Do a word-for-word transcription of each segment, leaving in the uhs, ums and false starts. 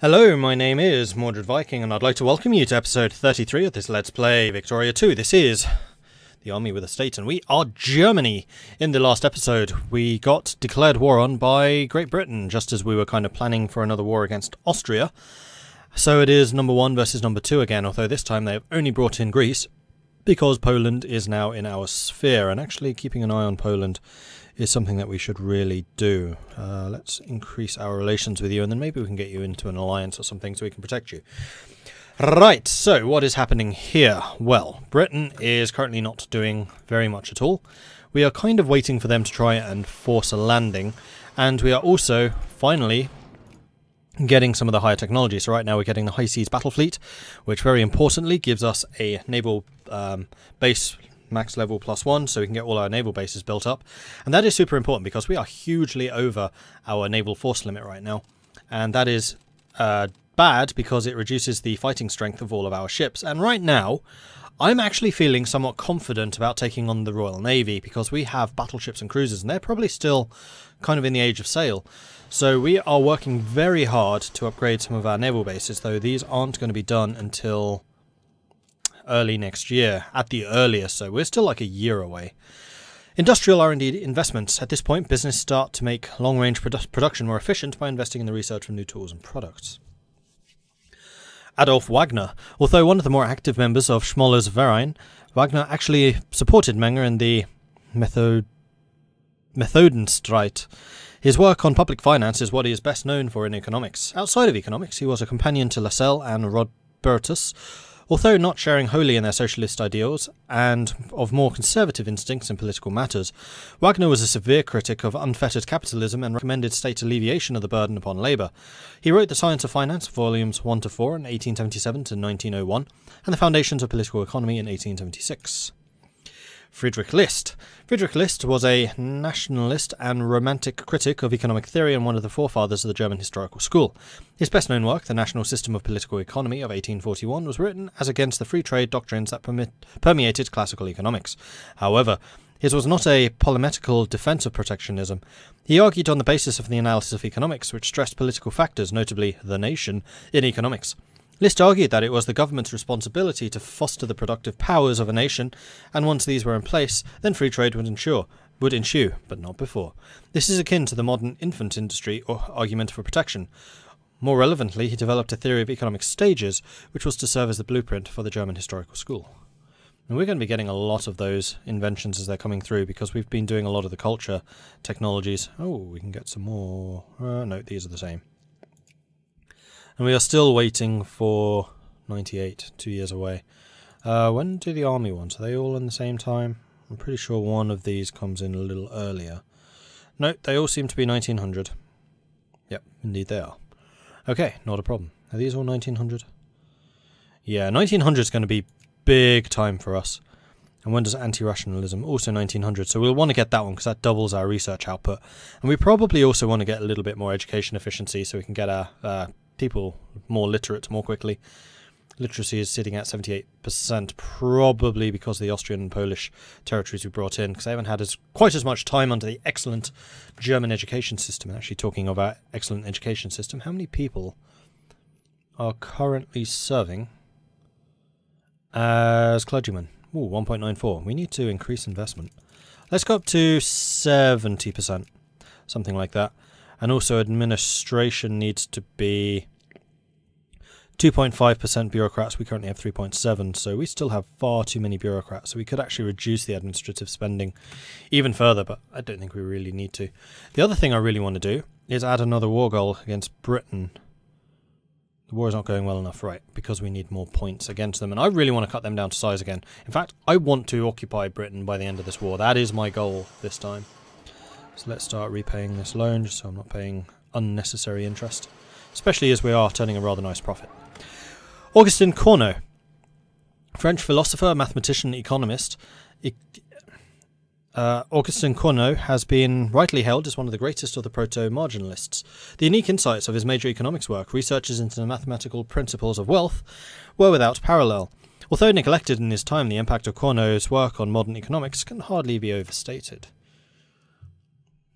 Hello, my name is Mordred Viking, and I'd like to welcome you to episode thirty-three of this Let's Play Victoria two. This is The Army with a State, and we are Germany. In the last episode, we got declared war on by Great Britain, just as we were kind of planning for another war against Austria. So it is number one versus number two again, although this time they have only brought in Greece, because Poland is now in our sphere, and actually keeping an eye on Poland is something that we should really do. Uh, let's increase our relations with you, and then maybe we can get you into an alliance or something so we can protect you. Right, so what is happening here? Well, Britain is currently not doing very much at all. We are kind of waiting for them to try and force a landing, and we are also, finally, getting some of the higher technology. So right now we're getting the High Seas Battle Fleet, which very importantly gives us a naval um, base max level plus one, so we can get all our naval bases built up, and that is super important because we are hugely over our naval force limit right now, and that is uh, bad because it reduces the fighting strength of all of our ships. And right now I'm actually feeling somewhat confident about taking on the Royal Navy because we have battleships and cruisers, and they're probably still kind of in the age of sail, so we are working very hard to upgrade some of our naval bases, though these aren't going to be done until early next year at the earliest, so we're still like a year away. Industrial R and D investments. At this point, business start to make long-range produ production more efficient by investing in the research of new tools and products. Adolf Wagner. Although one of the more active members of Schmoller's Verein, Wagner actually supported Menger in the Method Methodenstreit. His work on public finance is what he is best known for in economics. Outside of economics, he was a companion to LaSalle and Rodbertus. Although not sharing wholly in their socialist ideals and of more conservative instincts in political matters, Wagner was a severe critic of unfettered capitalism and recommended state alleviation of the burden upon labour. He wrote The Science of Finance, volumes one to four in eighteen seventy-seven to nineteen oh one, and The Foundations of Political Economy in eighteen seventy-six. Friedrich List. Friedrich List was a nationalist and romantic critic of economic theory and one of the forefathers of the German historical school. His best-known work, The National System of Political Economy of eighteen forty-one, was written as against the free trade doctrines that permit, permeated classical economics. However, his was not a polemical defense of protectionism. He argued on the basis of the analysis of economics, which stressed political factors, notably the nation, in economics. List argued that it was the government's responsibility to foster the productive powers of a nation, and once these were in place, then free trade would ensue, would ensue, but not before. This is akin to the modern infant industry or argument for protection. More relevantly, he developed a theory of economic stages, which was to serve as the blueprint for the German historical school. And we're going to be getting a lot of those inventions as they're coming through because we've been doing a lot of the culture technologies. Oh, we can get some more. Uh, no, these are the same. And we are still waiting for ninety-eight, two years away. Uh, when do the army ones? Are they all in the same time? I'm pretty sure one of these comes in a little earlier. No, they all seem to be nineteen hundred. Yep, indeed they are. Okay, not a problem. Are these all nineteen hundred? Yeah, nineteen hundred is going to be big time for us. And when does anti-rationalism? Also nineteen hundred. So we'll want to get that one because that doubles our research output. And we probably also want to get a little bit more education efficiency so we can get our... Uh, people more literate more quickly. Literacy is sitting at seventy-eight percent, probably because of the Austrian and Polish territories we brought in, because they haven't had as quite as much time under the excellent German education system. And actually, talking of our excellent education system, how many people are currently serving as clergymen? Ooh, one point nine four. We need to increase investment. Let's go up to seventy percent, something like that. And also administration needs to be two point five percent bureaucrats. We currently have three point seven, so we still have far too many bureaucrats. So we could actually reduce the administrative spending even further, but I don't think we really need to. The other thing I really want to do is add another war goal against Britain. The war is not going well enough, right, because we need more points against them. And I really want to cut them down to size again. In fact, I want to occupy Britain by the end of this war. That is my goal this time. So let's start repaying this loan just so I'm not paying unnecessary interest, especially as we are turning a rather nice profit. Augustin Cournot, French philosopher, mathematician, economist. Uh, Augustin Cournot has been rightly held as one of the greatest of the proto-marginalists. The unique insights of his major economics work, researches into the mathematical principles of wealth, were without parallel. Although neglected in his time, the impact of Cournot's work on modern economics can hardly be overstated.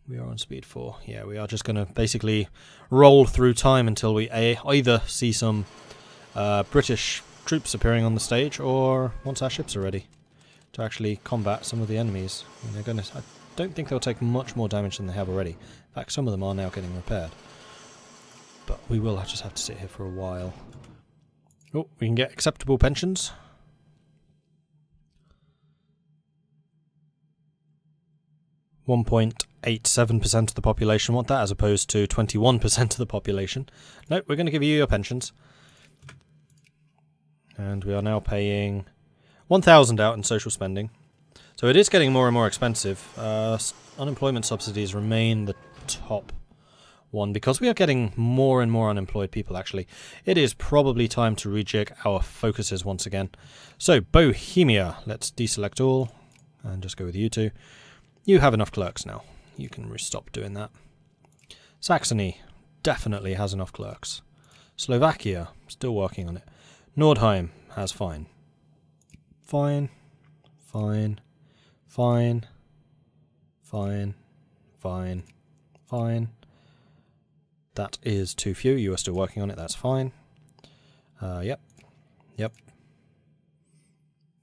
We are on speed four. Yeah, we are just going to basically roll through time until we a either see some uh, British troops appearing on the stage, or once our ships are ready to actually combat some of the enemies. And they're gonna, I don't think they'll take much more damage than they have already. In fact, some of them are now getting repaired. But we will just have to sit here for a while. Oh, we can get acceptable pensions. one point eight seven percent of the population want that, as opposed to twenty-one percent of the population. Nope, we're going to give you your pensions. And we are now paying one thousand out in social spending. So it is getting more and more expensive. Uh, unemployment subsidies remain the top one, because we are getting more and more unemployed people, actually. It is probably time to rejig our focuses once again. So, Bohemia. Let's deselect all and just go with you two. You have enough clerks now. You can stop doing that. Saxony definitely has enough clerks. Slovakia, still working on it. Nordheim has fine. Fine, fine, fine, fine, fine, fine. That is too few. You are still working on it. That's fine. Uh, yep, yep.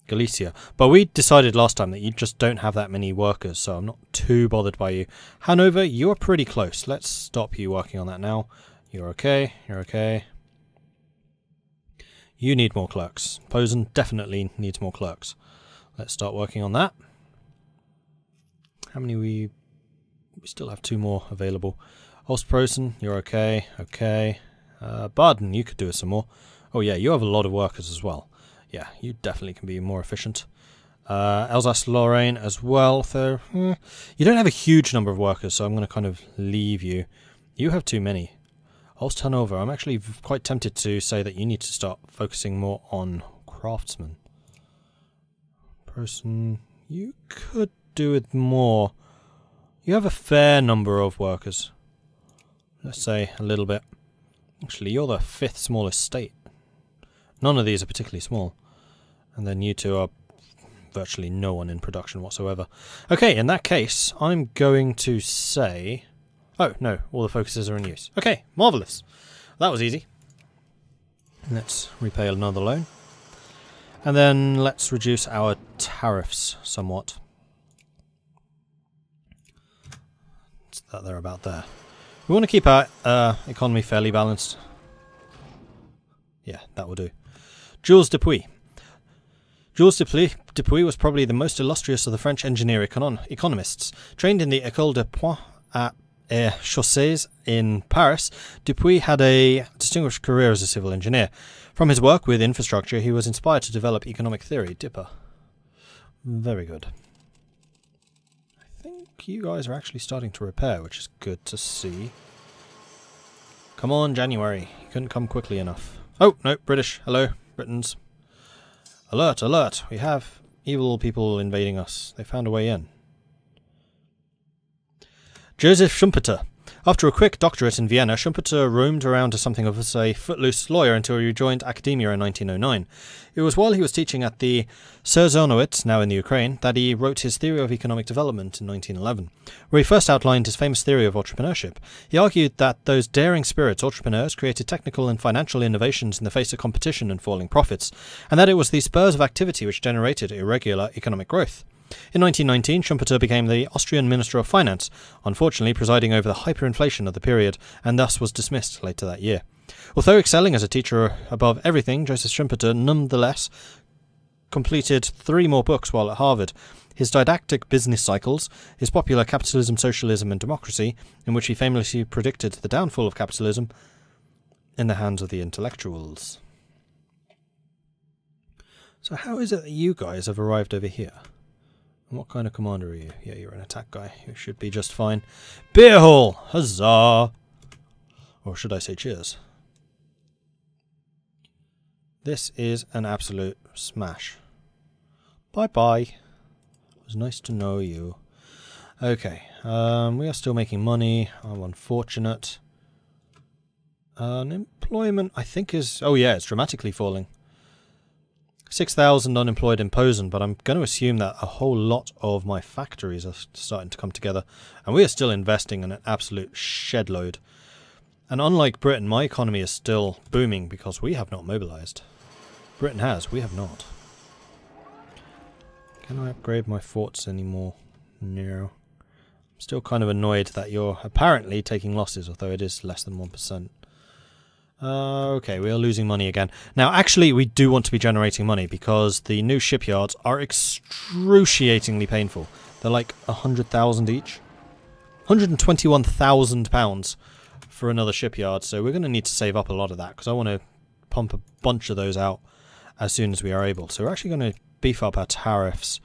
Galicia. But we decided last time that you just don't have that many workers, so I'm not too bothered by you. Hanover, you're pretty close. Let's stop you working on that now. You're okay. You're okay. You need more clerks. Posen definitely needs more clerks. Let's start working on that. How many we... We still have two more available. Ostpreußen, you're okay. Okay. Uh, Baden, you could do us some more. Oh yeah, you have a lot of workers as well. Yeah, you definitely can be more efficient. Uh, Alsace-Lorraine as well. So, eh, you don't have a huge number of workers, so I'm going to kind of leave you. You have too many. Holst-Hanover, I'm actually quite tempted to say that you need to start focusing more on craftsmen. Person, you could do it more. You have a fair number of workers. Let's say a little bit. Actually, you're the fifth smallest state. None of these are particularly small. And then you two are virtually no one in production whatsoever. Okay, in that case, I'm going to say... Oh, no, all the focuses are in use. Okay, marvellous. That was easy. Let's repay another loan. And then let's reduce our tariffs somewhat. It's that they're about there. We want to keep our uh, economy fairly balanced. Yeah, that will do. Jules Dupuis. Jules Dupuis, Dupuis was probably the most illustrious of the French engineer econ economists. Trained in the École des Ponts et Chaussées in Paris, Dupuis had a distinguished career as a civil engineer. From his work with infrastructure, he was inspired to develop economic theory. Dipper. Very good. I think you guys are actually starting to repair, which is good to see. Come on, January. You couldn't come quickly enough. Oh, no, British. Hello, Britons. Alert, alert. We have evil people invading us. They found a way in. Joseph Schumpeter. After a quick doctorate in Vienna, Schumpeter roamed around as something of a footloose lawyer until he rejoined academia in nineteen oh nine. It was while he was teaching at the Szerzernowitz, now in the Ukraine, that he wrote his Theory of Economic Development in nineteen eleven, where he first outlined his famous theory of entrepreneurship. He argued that those daring spirits, entrepreneurs, created technical and financial innovations in the face of competition and falling profits, and that it was the spurs of activity which generated irregular economic growth. In nineteen nineteen, Schumpeter became the Austrian Minister of Finance, unfortunately presiding over the hyperinflation of the period, and thus was dismissed later that year. Although excelling as a teacher above everything, Joseph Schumpeter nonetheless completed three more books while at Harvard: his didactic Business Cycles, his popular Capitalism, Socialism and Democracy, in which he famously predicted the downfall of capitalism in the hands of the intellectuals. So how is it that you guys have arrived over here? What kind of commander are you? Yeah, you're an attack guy. You should be just fine. Beer hall! Huzzah! Or should I say cheers? This is an absolute smash. Bye-bye. It was nice to know you. Okay. Um, we are still making money. I'm unfortunate. Unemployment, I think, is... Oh, yeah, it's dramatically falling. six thousand unemployed in Posen, but I'm going to assume that a whole lot of my factories are starting to come together, and we are still investing in an absolute shed load. And unlike Britain, my economy is still booming because we have not mobilised. Britain has, we have not. Can I upgrade my forts anymore? No. I'm still kind of annoyed that you're apparently taking losses, although it is less than one percent. Uh, okay, we are losing money again. Now, actually, we do want to be generating money because the new shipyards are excruciatingly painful. They're like one hundred thousand each. one hundred twenty-one thousand pounds for another shipyard, so we're going to need to save up a lot of that because I want to pump a bunch of those out as soon as we are able. So we're actually going to beef up our tariffs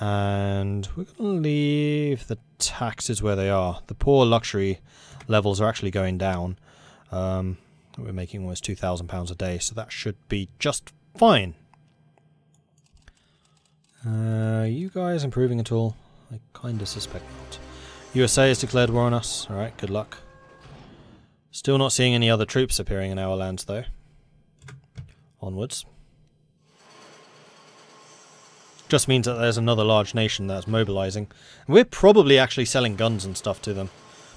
and we're going to leave the taxes where they are. The poor luxury levels are actually going down. Um... We're making almost two thousand pounds a day, so that should be just fine. Uh, are you guys improving at all? I kind of suspect not. U S A has declared war on us. Alright, good luck. Still not seeing any other troops appearing in our lands, though. Onwards. Just means that there's another large nation that's mobilising. We're probably actually selling guns and stuff to them.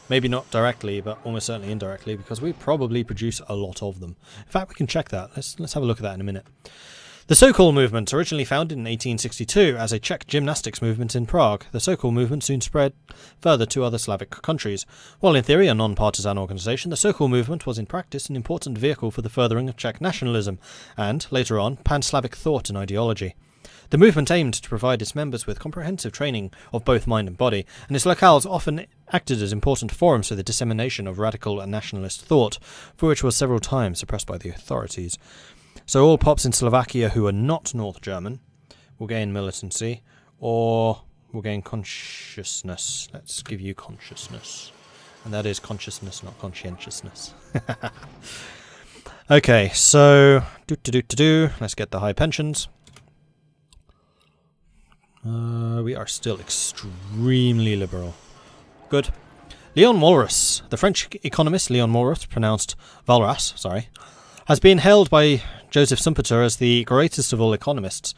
Maybe not directly, but almost certainly indirectly, because we probably produce a lot of them. In fact, we can check that. Let's, let's have a look at that in a minute. The Sokol Movement, originally founded in eighteen sixty-two as a Czech gymnastics movement in Prague. The Sokol Movement soon spread further to other Slavic countries. While in theory a non-partisan organisation, the Sokol Movement was in practice an important vehicle for the furthering of Czech nationalism, and, later on, pan-Slavic thought and ideology. The movement aimed to provide its members with comprehensive training of both mind and body, and its locales often acted as important forums for the dissemination of radical and nationalist thought, for which was several times suppressed by the authorities. So all Pops in Slovakia who are not North German will gain militancy, or will gain consciousness. Let's give you consciousness. And that is consciousness, not conscientiousness. Okay, so... do-do-do-do-do. Let's get the high pensions. Uh, we are still extremely liberal. Good. Leon Walras, the French economist Leon Walras, pronounced Walras, sorry, has been hailed by Joseph Schumpeter as the greatest of all economists.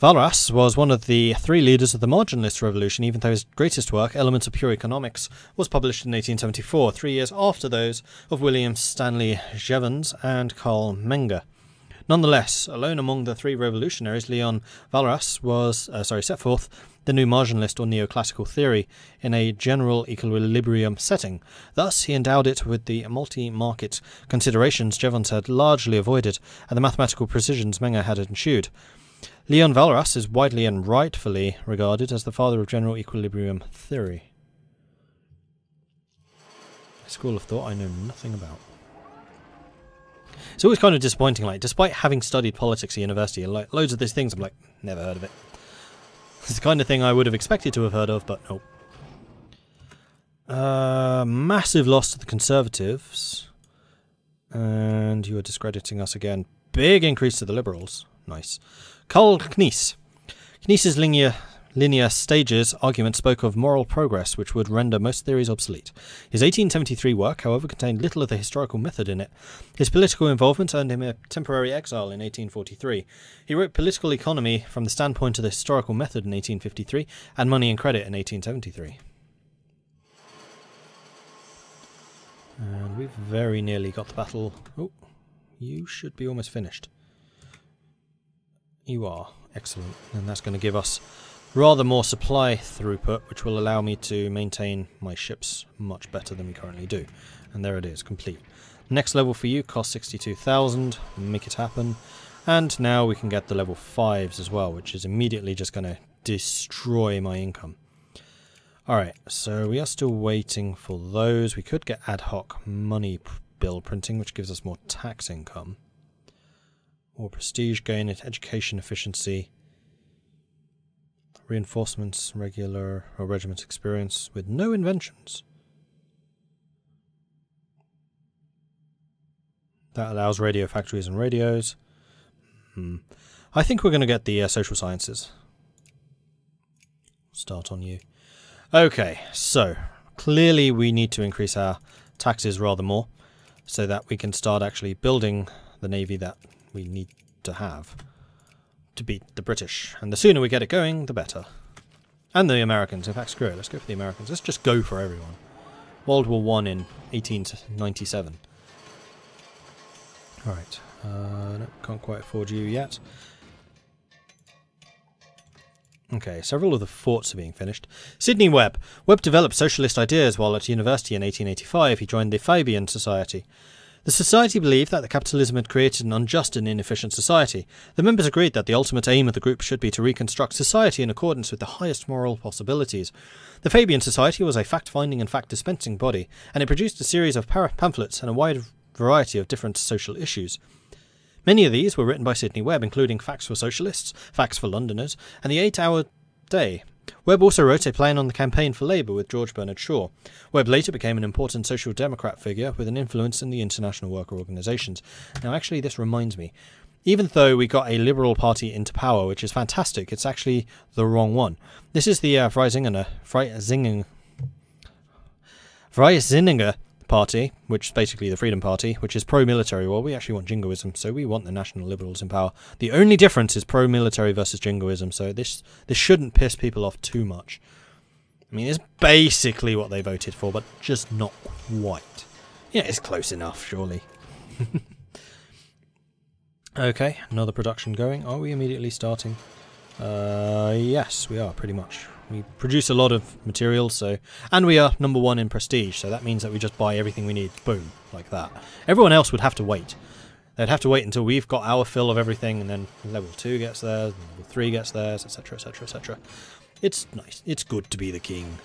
Walras was one of the three leaders of the Marginalist Revolution, even though his greatest work, Elements of Pure Economics, was published in eighteen seventy-four, three years after those of William Stanley Jevons and Carl Menger. Nonetheless, alone among the three revolutionaries, Leon Walras was uh, sorry, set forth the new marginalist or neoclassical theory in a general equilibrium setting. Thus, he endowed it with the multi-market considerations Jevons had largely avoided and the mathematical precisions Menger had ensued. Leon Walras is widely and rightfully regarded as the father of general equilibrium theory. A school of thought I know nothing about. It's always kind of disappointing, like, despite having studied politics at university and like loads of these things, I'm like, never heard of it. It's the kind of thing I would have expected to have heard of, but nope. Uh, massive loss to the Conservatives. And you are discrediting us again. Big increase to the Liberals. Nice. Karl Gneiss. Gneiss's linear... Linear Stages argument spoke of moral progress which would render most theories obsolete. His eighteen seventy-three work, however, contained little of the historical method in it. His political involvement earned him a temporary exile in eighteen forty-three. He wrote Political Economy from the standpoint of the historical method in eighteen fifty-three and Money and Credit in eighteen seventy-three. And we've very nearly got the battle. Oh, you should be almost finished. You are. Excellent. And that's going to give us rather more supply throughput, which will allow me to maintain my ships much better than we currently do. And there it is, complete. Next level for you costs sixty-two thousand, make it happen. And now we can get the level fives as well, which is immediately just going to destroy my income. Alright, so we are still waiting for those. We could get ad hoc money bill printing, which gives us more tax income. Or prestige gain, education efficiency. Reinforcements, regular or regiment experience with no inventions. That allows radio factories and radios. Hmm. I think we're going to get the uh, social sciences. Start on you. Okay, so clearly we need to increase our taxes rather more so that we can start actually building the navy that we need to have. to beat the British, and the sooner we get it going, the better. And the Americans. In fact, screw it, let's go for the Americans. Let's just go for everyone. World War One in eighteen ninety-seven. Alright, uh, no, can't quite afford you yet. Okay, several of the forts are being finished. Sydney Webb. Webb developed socialist ideas while at university in eighteen eighty-five. He joined the Fabian Society. The society believed that the capitalism had created an unjust and inefficient society. The members agreed that the ultimate aim of the group should be to reconstruct society in accordance with the highest moral possibilities. The Fabian Society was a fact-finding and fact-dispensing body, and it produced a series of pamphlets and a wide variety of different social issues. Many of these were written by Sydney Webb, including Facts for Socialists, Facts for Londoners, and The Eight-Hour Day. Webb also wrote a plan on the campaign for Labour with George Bernard Shaw. Webb later became an important social democrat figure with an influence in the international worker organisations. Now actually this reminds me, even though we got a Liberal Party into power, which is fantastic, it's actually the wrong one. This is the uh, Freisinger, Freisinger, Freisinger Party, which is basically the Freedom Party, which is pro-military. Well, we actually want jingoism, so we want the National Liberals in power. The only difference is pro-military versus jingoism, so this this shouldn't piss people off too much. I mean, it's basically what they voted for, but just not quite. Yeah, it's close enough, surely. Okay, another production going. Are we immediately starting? Uh, yes, we are, pretty much. We produce a lot of material, so, and we are number one in prestige, so that means that we just buy everything we need, boom, like that. Everyone else would have to wait. They'd have to wait until we've got our fill of everything, and then level two gets theirs, and level three gets theirs, etc, etc, et cetera. It's nice. It's good to be the king.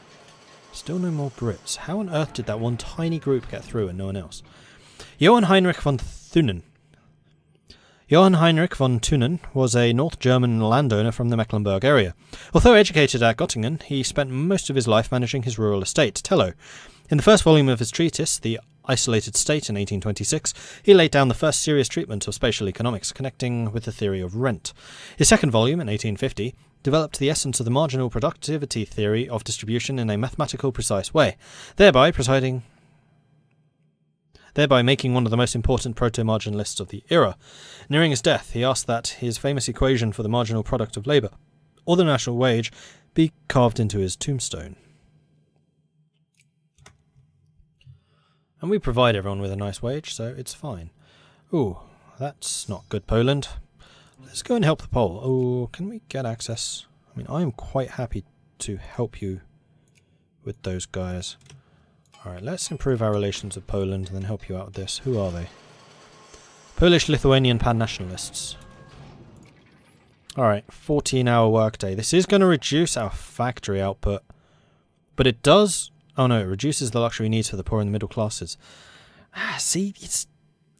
Still no more Brits. How on earth did that one tiny group get through and no one else? Johann Heinrich von Thünen. Johann Heinrich von Thünen was a North German landowner from the Mecklenburg area. Although educated at Göttingen, he spent most of his life managing his rural estate, Telow. In the first volume of his treatise, The Isolated State, in eighteen twenty-six, he laid down the first serious treatment of spatial economics, connecting with the theory of rent. His second volume, in eighteen fifty, developed the essence of the marginal productivity theory of distribution in a mathematical, precise way, thereby presiding... thereby making one of the most important proto-marginalists of the era. Nearing his death, he asked that his famous equation for the marginal product of labour, or the national wage, be carved into his tombstone. And we provide everyone with a nice wage, so it's fine. Ooh, that's not good, Poland. Let's go and help the Pole. Oh, can we get access? I mean, I'm quite happy to help you with those guys. Alright, let's improve our relations with Poland and then help you out with this. Who are they? Polish-Lithuanian pan-nationalists. Alright, fourteen hour workday. This is going to reduce our factory output. But it does... Oh no, it reduces the luxury needs for the poor and the middle classes. Ah, see, it's,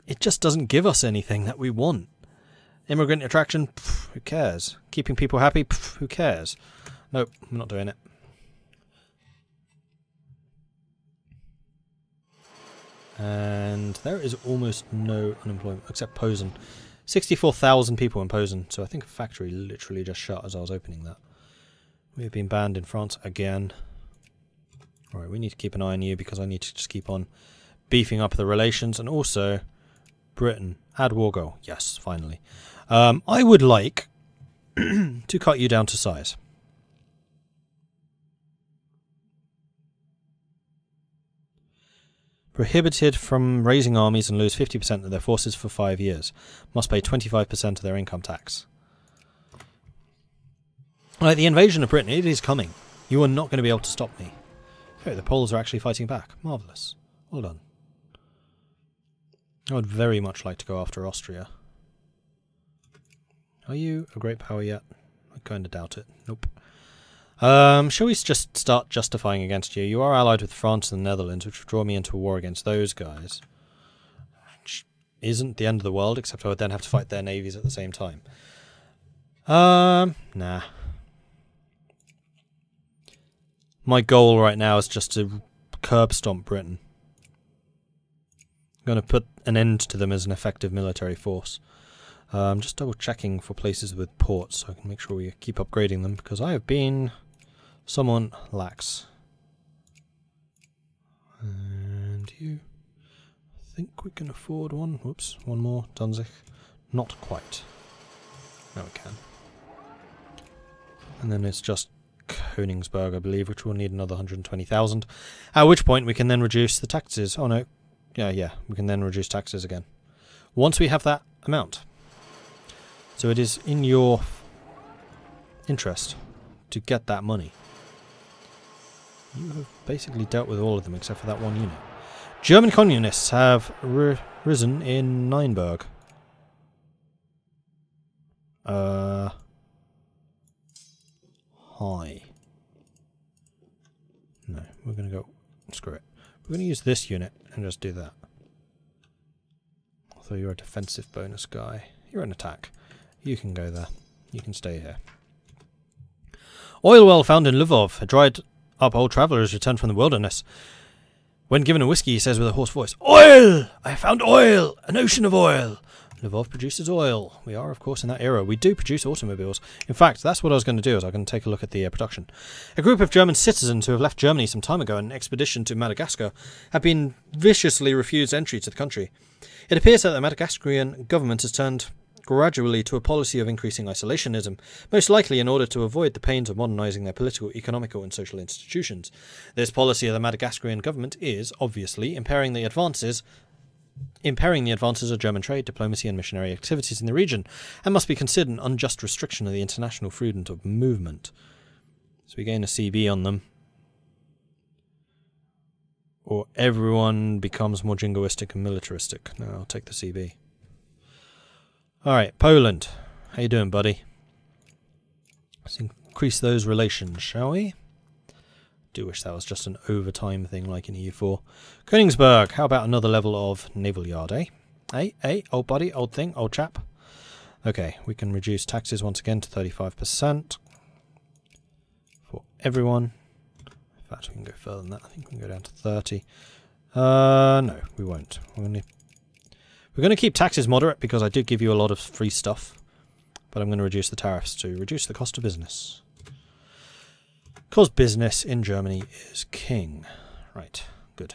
it just doesn't give us anything that we want. Immigrant attraction? Pff, who cares? Keeping people happy? Pff, who cares? Nope, I'm not doing it. And there is almost no unemployment, except Posen. sixty-four thousand people in Posen, so I think a factory literally just shut as I was opening that. We've been banned in France again. Alright, we need to keep an eye on you because I need to just keep on beefing up the relations. And also, Britain, add war goal. Yes, finally. Um, I would like to cut you down to size. Prohibited from raising armies and lose fifty percent of their forces for five years. Must pay twenty-five percent of their income tax. Like the invasion of Britain, it is coming. You are not going to be able to stop me. Oh, the Poles are actually fighting back. Marvellous. Well done. I would very much like to go after Austria. Are you a great power yet? I kind of doubt it. Nope. Um, shall we just start justifying against you? You are allied with France and the Netherlands, which would draw me into a war against those guys. Which isn't the end of the world, except I would then have to fight their navies at the same time. Um, nah. My goal right now is just to curb stomp Britain. I'm going to put an end to them as an effective military force. I'm um, just double checking for places with ports so I can make sure we keep upgrading them, because I have been someone lax. And you, I think we can afford one. Whoops, one more. Danzig. Not quite. Now we can. and then it's just Königsberg, I believe, which will need another one hundred twenty thousand, at which point we can then reduce the taxes. Oh no, yeah, yeah, we can then reduce taxes again, once we have that amount. So it is in your interest to get that money. You have basically dealt with all of them except for that one unit. German communists have ri risen in Nienburg. Uh... Hi. No, we're going to go... Screw it. We're going to use this unit and just do that. Although you're a defensive bonus guy. You're an attack. You can go there. You can stay here. Oil well found in Lvov. A dried up old traveller has returned from the wilderness. When given a whiskey, he says with a hoarse voice, "Oil! I found oil! An ocean of oil!" Lvov produces oil. We are, of course, in that era. We do produce automobiles. In fact, that's what I was going to do, is I was going to take a look at the uh, production. A group of German citizens who have left Germany some time ago on an expedition to Madagascar have been viciously refused entry to the country. It appears that the Madagascarian government has turned gradually to a policy of increasing isolationism, most likely in order to avoid the pains of modernising their political, economical and social institutions. This policy of the Madagascarian government is, obviously, impairing the advances... impairing the advances of German trade, diplomacy and missionary activities in the region, and must be considered an unjust restriction of the international freedom of movement. So we gain a C B on them. Or everyone becomes more jingoistic and militaristic. No, I'll take the C B. Alright, Poland. How you doing, buddy? Let's increase those relations, shall we? I do wish that was just an overtime thing like in E U four. Königsberg, how about another level of naval yard, eh? Hey, hey, old buddy, old thing, old chap. Okay, we can reduce taxes once again to thirty-five percent for everyone. In fact, we can go further than that. I think we can go down to thirty. Uh, no, we won't. We're going to, we're going to keep taxes moderate because I do give you a lot of free stuff. But I'm going to reduce the tariffs to reduce the cost of business. Because business in Germany is king. Right, good.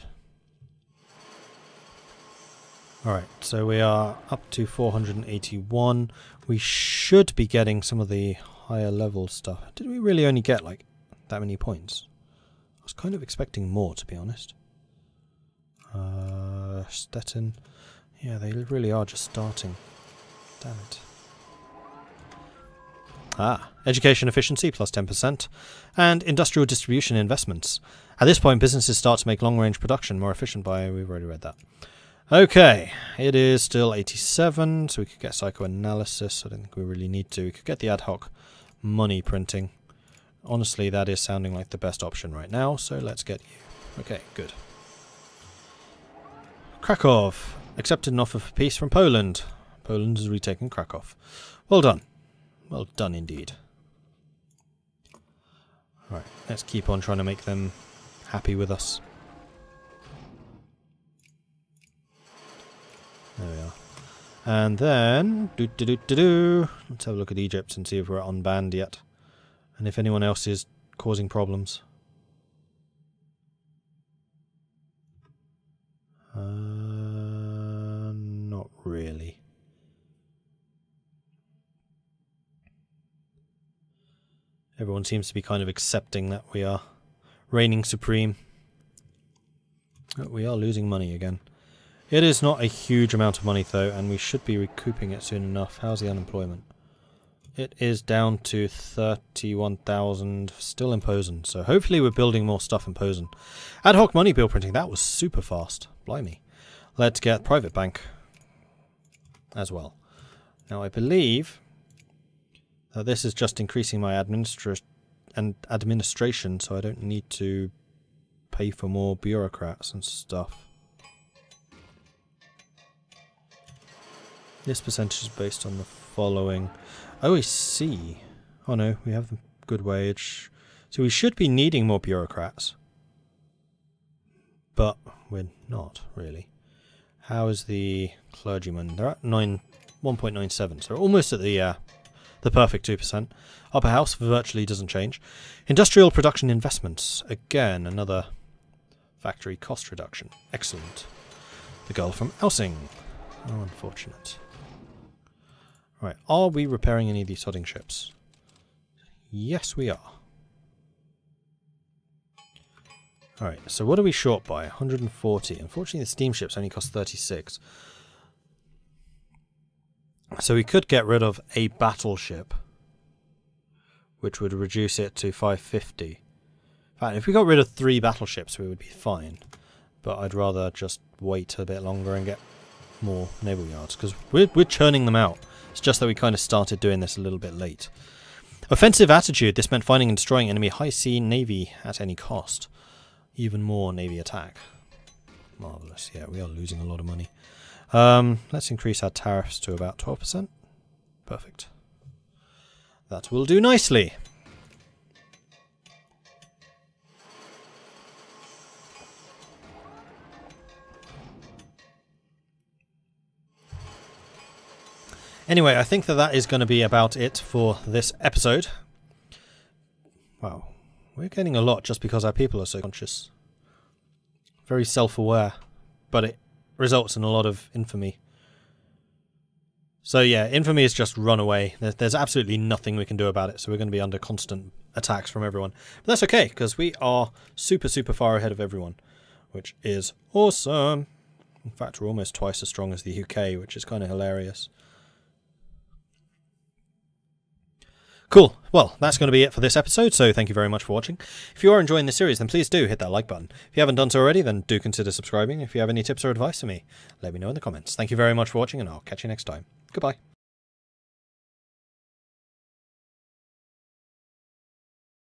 Alright, so we are up to four hundred eighty-one. We should be getting some of the higher level stuff. Did we really only get, like, that many points? I was kind of expecting more, to be honest. Uh, Stettin. Yeah, they really are just starting. Damn it. Ah, education efficiency plus ten percent, and industrial distribution investments. At this point, businesses start to make long-range production more efficient by... We've already read that. Okay, it is still eighty-seven, so we could get psychoanalysis. I don't think we really need to. We could get the ad hoc money printing. Honestly, that is sounding like the best option right now, so let's get you. Okay, good. Krakow. Accepted an offer for peace from Poland. Poland has retaken Krakow. Well done. Well done indeed. Right, let's keep on trying to make them happy with us. There we are. And then, doo -doo -doo -doo -doo, let's have a look at Egypt and see if we're unbanned yet. And if anyone else is causing problems. Uh, not really. Everyone seems to be kind of accepting that we are reigning supreme. Oh, we are losing money again. It is not a huge amount of money though, and we should be recouping it soon enough. How's the unemployment? It is down to thirty-one thousand, still in Posen. So hopefully we're building more stuff in Posen. Ad hoc money bill printing, that was super fast. Blimey. Let's get private bank as well. Now I believe... Uh, this is just increasing my administra- and administration, so I don't need to pay for more bureaucrats and stuff. This percentage is based on the following. Oh, I see. Oh no, we have the good wage. So we should be needing more bureaucrats. But we're not, really. How is the clergyman? They're at one point nine seven, so almost at the... Uh, The perfect two percent. Upper house virtually doesn't change. Industrial production investments. Again, another factory cost reduction. Excellent. The girl from Elsing. Oh, unfortunate. Right, are we repairing any of these sodding ships? Yes, we are. Alright, so what are we short by? one hundred forty. Unfortunately, the steamships only cost thirty-six. So we could get rid of a battleship, which would reduce it to five hundred fifty. In fact, if we got rid of three battleships, we would be fine. But I'd rather just wait a bit longer and get more naval yards, because we're, we're churning them out. It's just that we kind of started doing this a little bit late. Offensive attitude. This meant finding and destroying enemy high sea navy at any cost. Even more navy attack. Marvellous. Yeah, we are losing a lot of money. Um, let's increase our tariffs to about twelve percent. Perfect. That will do nicely. Anyway, I think that that is going to be about it for this episode. Wow. We're getting a lot just because our people are so conscious. Very self-aware. But it results in a lot of infamy. So yeah, infamy is just run away. There's absolutely nothing we can do about it, so we're going to be under constant attacks from everyone. But that's okay, because we are super, super far ahead of everyone, which is awesome. In fact, we're almost twice as strong as the U K, which is kind of hilarious. Cool. Well, that's going to be it for this episode, so thank you very much for watching. If you are enjoying this series, then please do hit that like button. If you haven't done so already, then do consider subscribing. If you have any tips or advice for me, let me know in the comments. Thank you very much for watching, and I'll catch you next time. Goodbye.